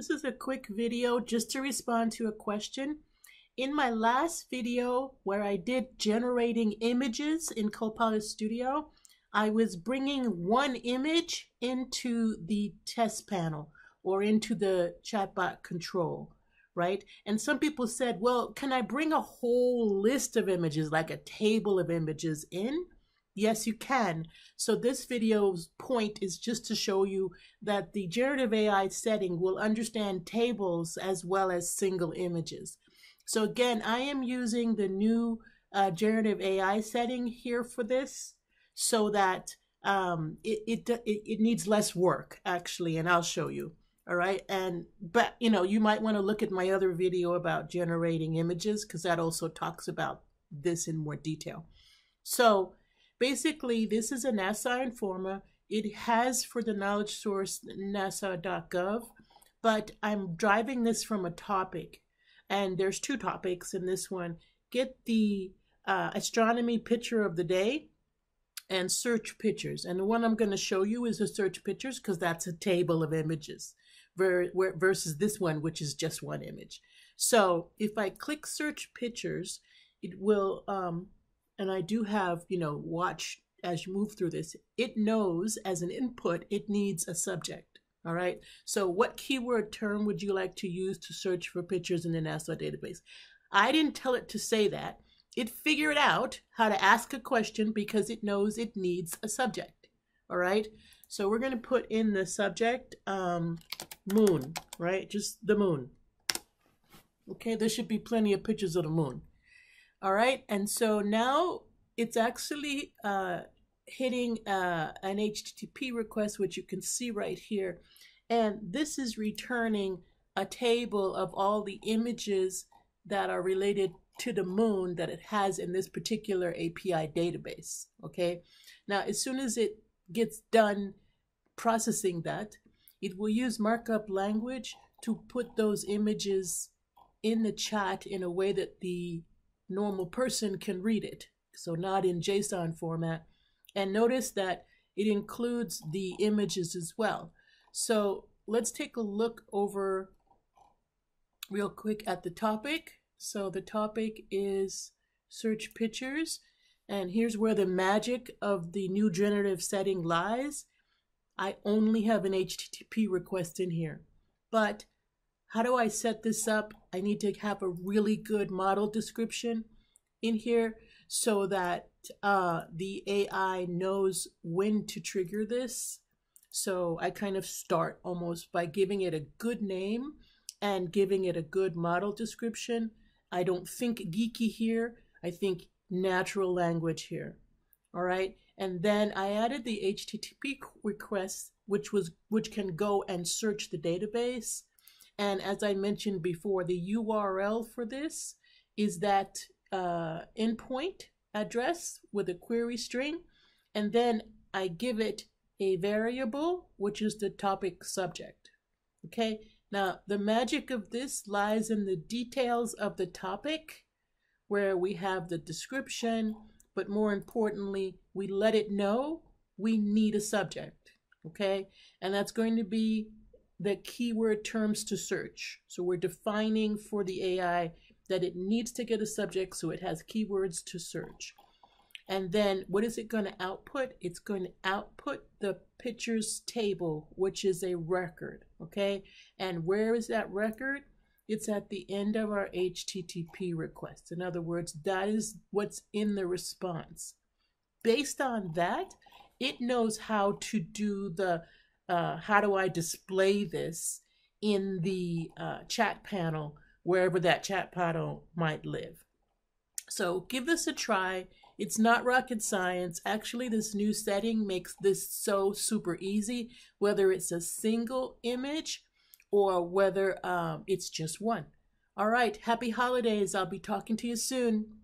This is a quick video just to respond to a question. In my last video where I did generating images in Copilot Studio, I was bringing one image into the test panel or into the chatbot control, right? And some people said, well, can I bring a whole list of images, like a table of images in? Yes, you can. So this video's point is just to show you that the generative AI setting will understand tables as well as single images. So again, I am using the new generative AI setting here for this, so that it needs less work, actually, and I'll show you. All right. But you know, you might want to look at my other video about generating images, because that also talks about this in more detail. So basically, this is a NASA Informer. It has for the knowledge source nasa.gov, but I'm driving this from a topic, and there's two topics in this one. Get the astronomy picture of the day and search pictures. And the one I'm going to show you is the search pictures, because that's a table of images versus this one, which is just one image. So if I click search pictures, it will, and I do have, you know, watch as you move through this, it knows as an input, it needs a subject. All right. So what keyword term would you like to use to search for pictures in the NASA database? I didn't tell it to say that. It figured out how to ask a question because it knows it needs a subject. All right. So we're going to put in the subject, moon, right? Just the moon. Okay. There should be plenty of pictures of the moon. All right, and so now it's actually hitting an HTTP request, which you can see right here. And this is returning a table of all the images that are related to the moon that it has in this particular API database, okay? Now, as soon as it gets done processing that, it will use markup language to put those images in the chat in a way that the normal person can read it, so not in JSON format. And notice that it includes the images as well. So let's take a look over real quick at the topic. So the topic is search pictures, and here's where the magic of the new generative setting lies. I only have an HTTP request in here, but how do I set this up? I need to have a really good model description in here so that the AI knows when to trigger this. So I kind of start almost by giving it a good name and giving it a good model description. I don't think geeky here. I think natural language here. All right. And then I added the HTTP request, which can go and search the database. And as I mentioned before, the URL for this is that endpoint address with a query string. And then I give it a variable, which is the topic subject. Okay. Now, the magic of this lies in the details of the topic, where we have the description, but more importantly, we let it know we need a subject. Okay. And that's going to be the keyword terms to search. So we're defining for the AI that it needs to get a subject, so it has keywords to search. And then what is it going to output? It's going to output the pictures table, which is a record, okay? And where is that record? It's at the end of our HTTP request. In other words, that is what's in the response. Based on that, it knows how to do the how do I display this in the chat panel, wherever that chat panel might live. So give this a try. It's not rocket science. Actually, this new setting makes this so super easy, whether it's a single image or whether it's just one. All right. Happy holidays. I'll be talking to you soon.